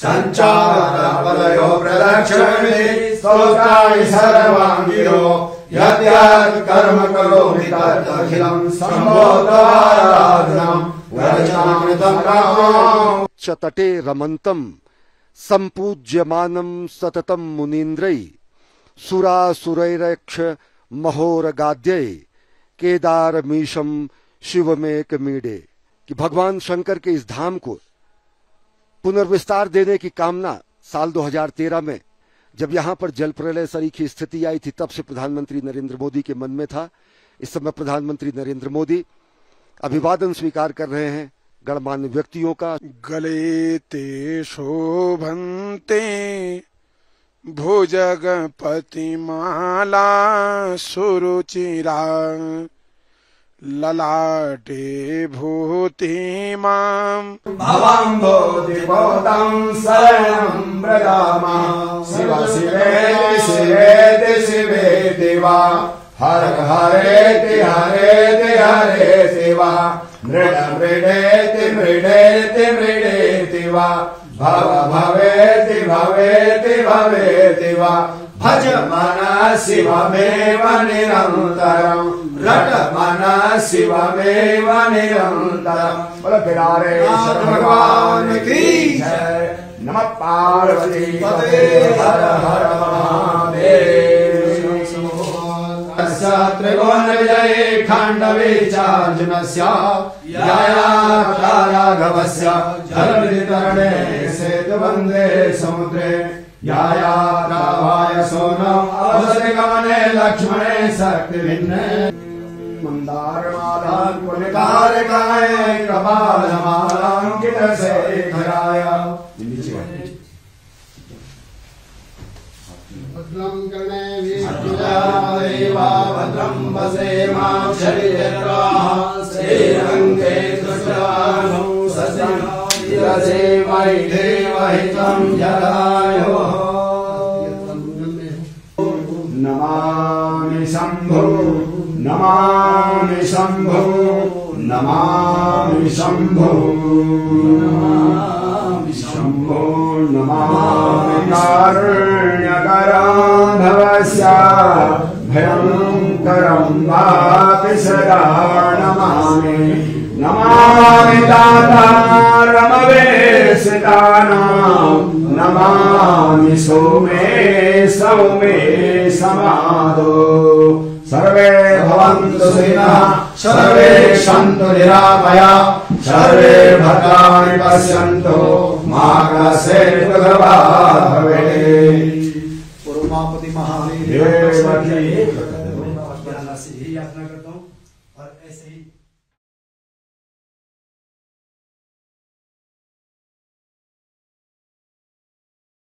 संचारपदयो प्रदक्षिणे स्तोत्राणि सर्वांगिनो यद्यत् कर्म करोमि तदखिलं सम्भोताराधनं वरचामि तं रामं चतटे रमन्तं संपूज्यमानं सततं मुनीन्द्रै सुरासुरैरक्ष महोरगाद्यै केदारमीशं शिवमेकमीडे। कि भगवान शंकर के इस धाम को पुनर्विस्तार देने की कामना साल 2013 में जब यहाँ पर जल प्रलय सरीखी स्थिति आई थी तब से प्रधानमंत्री नरेंद्र मोदी के मन में था। इस समय प्रधानमंत्री नरेंद्र मोदी अभिवादन स्वीकार कर रहे हैं गणमान्य व्यक्तियों का। गले ते शोभन्ते भुजगपति माला सुरुचिरा ललाटे भूति माम भवाम्बोधिभूतं शरणं व्रजामः शिव शिवेति शिवेति वा हर हरेति हरे शिवा मृड मृडेति मृडेति वा भव भवेति भवेति वा भज मना शिवमेव निरन्तरं रट मना शिवमेव निरन्तरं बोलो बिरारे भगवान की जय। नमः पार्वती पते हर हर महादेव। त्रिभुवन विजये खाण्डवे चार्जुनस्य याया राघवस्य जलवितरणे सेतुवन्दे समुद्रे याया रावाय सोनम अवसरे गमने लक्ष्मणे शक्ति भिन्ने मंदार मालां पुनिकार काय कपाल मालां कितसे खराय भद्रं कर्णे वीरपुजादेवा भद्रं वसेमा शरीरत्राः श्रीरङ्गे कृष्णानु सस्यं सेवाय देवाहितं जलायो नमामि शंभो नमामि शंभो नमामि शंभो नमामि शंभो नमामि कारुण्यकराधवस्य भयंकरं वापि सदा नमामि नमामि नमामि सोमे सौमे समादो सर्वे भवन्तु सुखिनः सर्वे सन्तु निरामया सर्वे भद्राणि पश्यन्तु मा कश्चित् दुर्भाग् भवेत्। परमापति महादेव की याचना करता हूँ और ऐसे ही